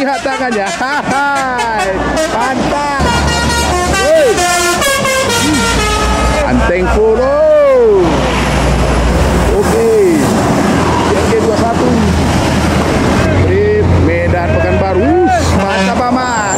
lihat tangannya. Hai, mantap. Anteng puro. Oke, JRG 21 trip Medan Pekanbaru. Mantap amat.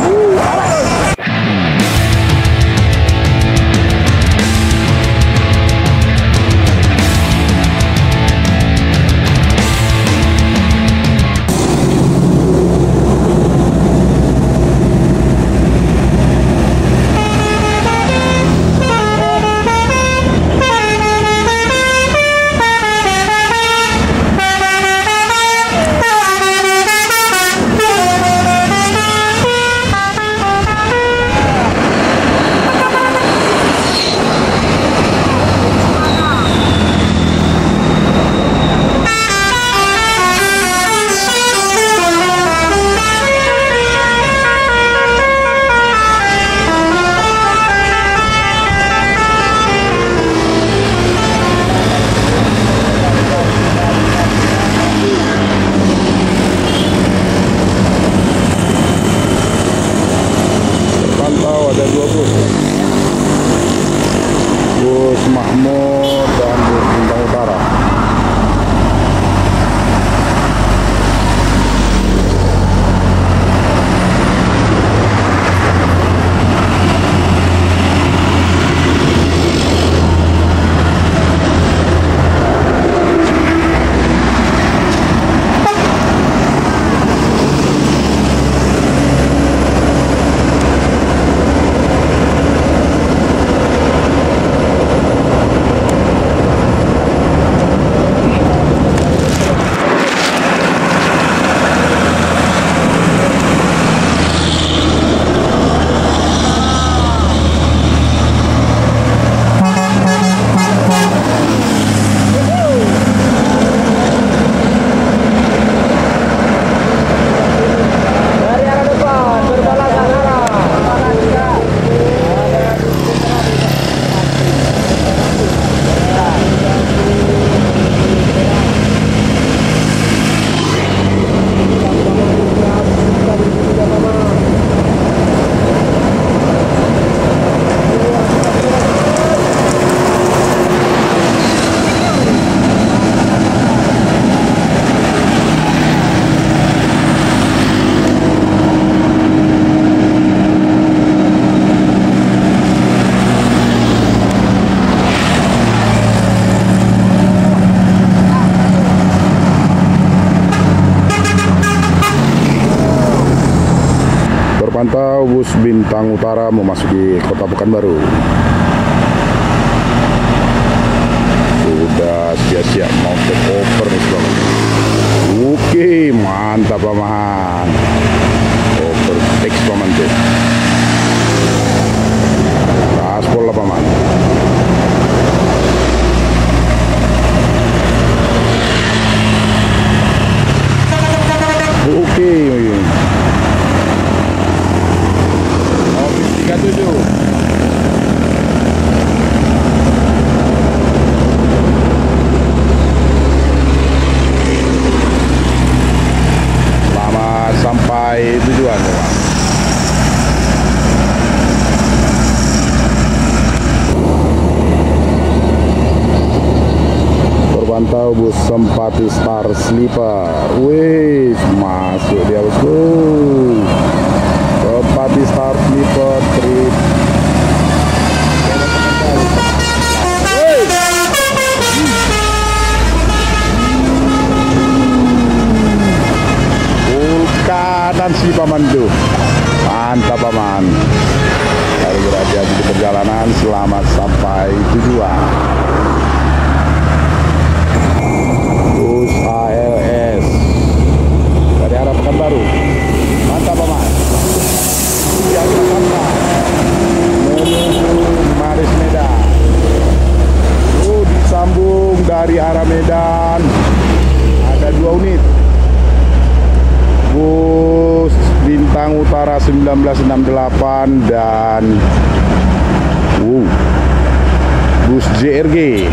Pantau bus Bintang Utara memasuki kota Pekanbaru. Sudah siap-siap mau ke koper nih, Bang. Oke, mantap paman. Koper X paman tuh. Gaspol lah paman. Oke. Pantau bus Sempati Star Sleeper. Wih, masuk dia bosku. Sempati Star Sleeper trip. Kanan si paman tuh. Mantap paman. Harus berhati-hati di perjalanan. Selamat sampai tujuan. ALS dari arah Pekanbaru. Mantap paman. Yang pertama menuju Maris Medan. Disambung dari arah Medan. Ada 2 unit. Bus Bintang Utara 1968 dan bus JRG.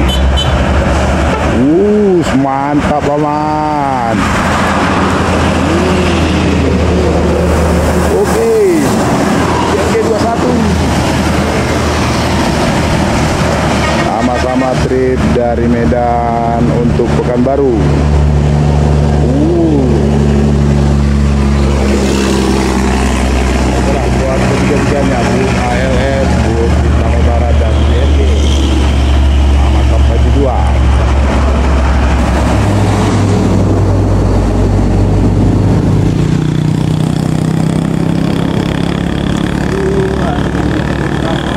Mantap paman. dari Medan untuk Pekanbaru. Buat kebijakannya Bu ALS, Bu Bintang Utara dan JRG sama sampai di dua.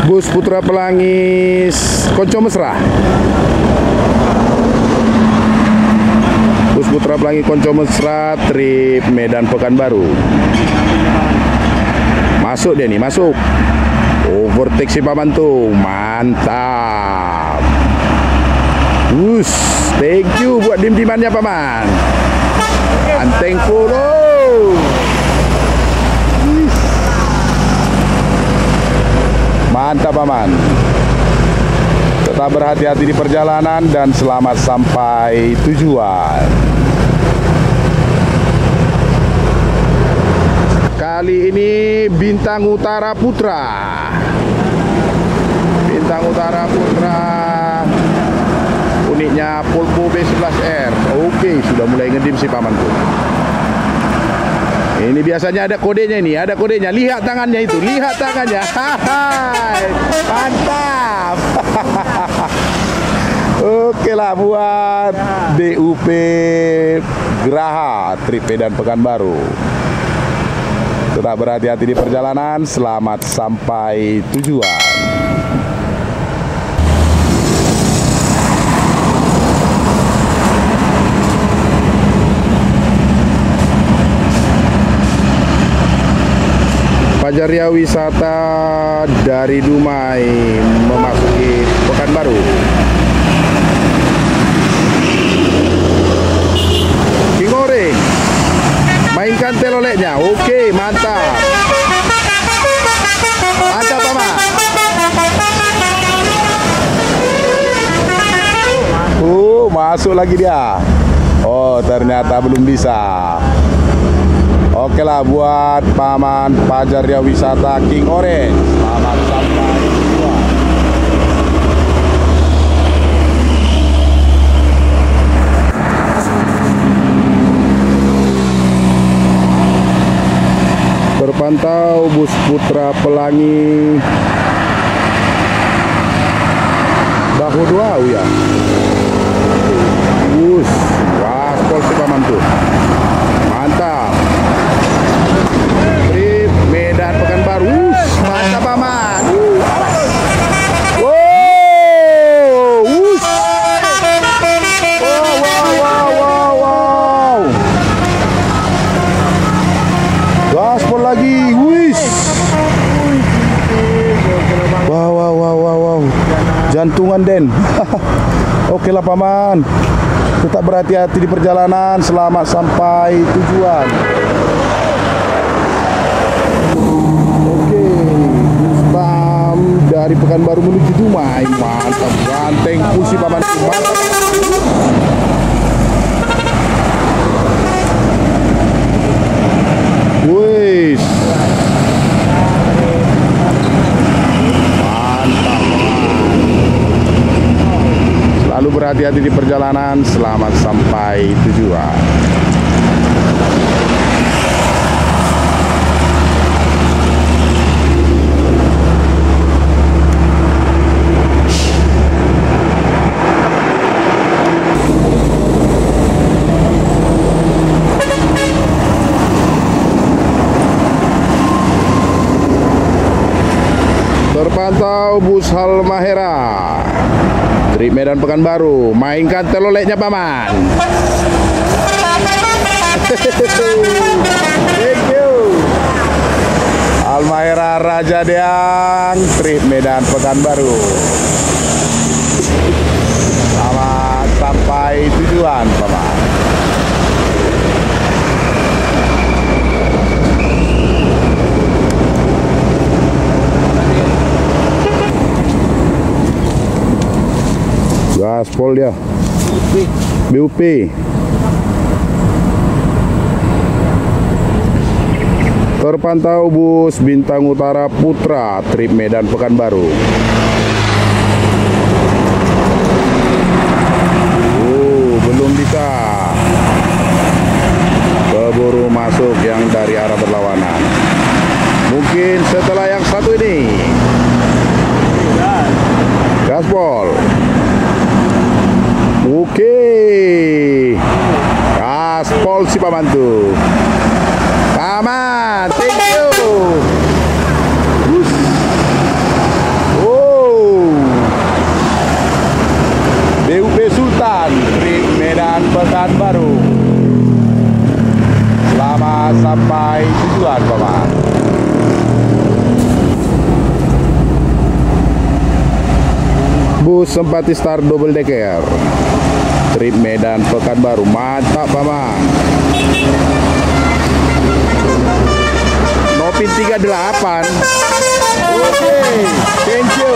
Bus Putra Pelangi Konco Mesra. Bus Putra Pelangi Konco Mesra trip Medan Pekanbaru. Masuk dia nih, masuk. Overtake si Paman tuh. Mantap. Bus, thank you buat dim-dimannya Paman. And thankful. Mantap Paman. Tetap berhati-hati di perjalanan dan selamat sampai tujuan. Kali ini Bintang Utara Putra. Bintang Utara Putra. Uniknya Volvo B11R. Oke, sudah mulai ngedim si Paman tuh. Ini biasanya ada kodenya ini, ada kodenya. Lihat tangannya itu, lihat tangannya. Hai, mantap. Oke lah buat DUP Geraha trip Medan Pekanbaru. Tetap berhati-hati di perjalanan. Selamat sampai tujuan. Fajar Jaya wisata dari Dumai memasuki Pekanbaru. Kingore, mainkan teloleknya. Oke, mantap. Mantap Paman. Masuk lagi dia. Oh, ternyata belum bisa. Oke lah buat Paman Fajar Jaya wisata King Orange. Selamat sampai tujuan. Terpantau bus Putra Pelangi bahu dua ya. Bus waspol si Paman tuh. Mantap. Medan Pekanbaru, mantap Paman. Wow. Gaspol lagi, wis. Wow. Jantungan Den. Oke lah Paman. Tetap berhati-hati di perjalanan. Selamat sampai tujuan. Dari Pekanbaru menuju Dumai, mantap, banteng kursi Paman, mantap. Wih, mantap. Selalu berhati-hati di perjalanan, selamat sampai tujuan. Terpantau bus Halmahera trip Medan Pekanbaru. Mainkan teloleknya Paman. Thank you. Halmahera Raja Dian trip Medan Pekanbaru. Selamat sampai tujuan Paman. Gaspol dia. BUP. Terpantau bus Bintang Utara Putra trip Medan Pekanbaru. masuk yang dari arah berlawanan. Mungkin setelah yang satu ini. Gaspol. Oke. Gaspol si pembantu. Tamat. Thank you. Oh. BUP Sultan Trik Medan Pekanbaru. Selamat sampai tujuan, Paman. Bus Sempati Star double decker trip Medan Pekanbaru, mantap Paman. Nopin 38. Oke, thank you.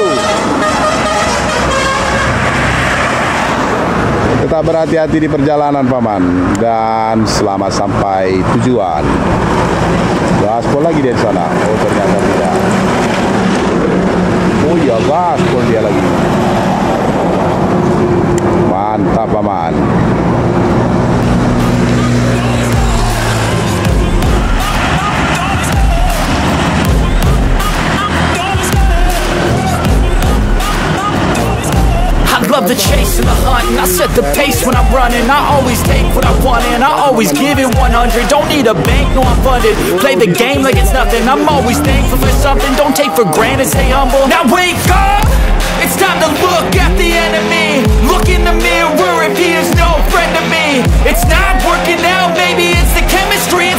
Tetap berhati-hati di perjalanan Paman dan selamat sampai tujuan. Gaspol lagi dari sana. Oh ternyata tidak. Oh ya, gaspol dia lagi. Mantap Paman. Love the chase and the hunt, and I set the pace when I'm running. I always take what I want and I always give it 100. Don't need a bank, no I'm funded. Play the game like it's nothing. I'm always thankful for something. Don't take for granted, stay humble. Now wake up, it's time to look at the enemy. Look in the mirror if he is no friend to me. It's not working out, maybe it's the chemistry.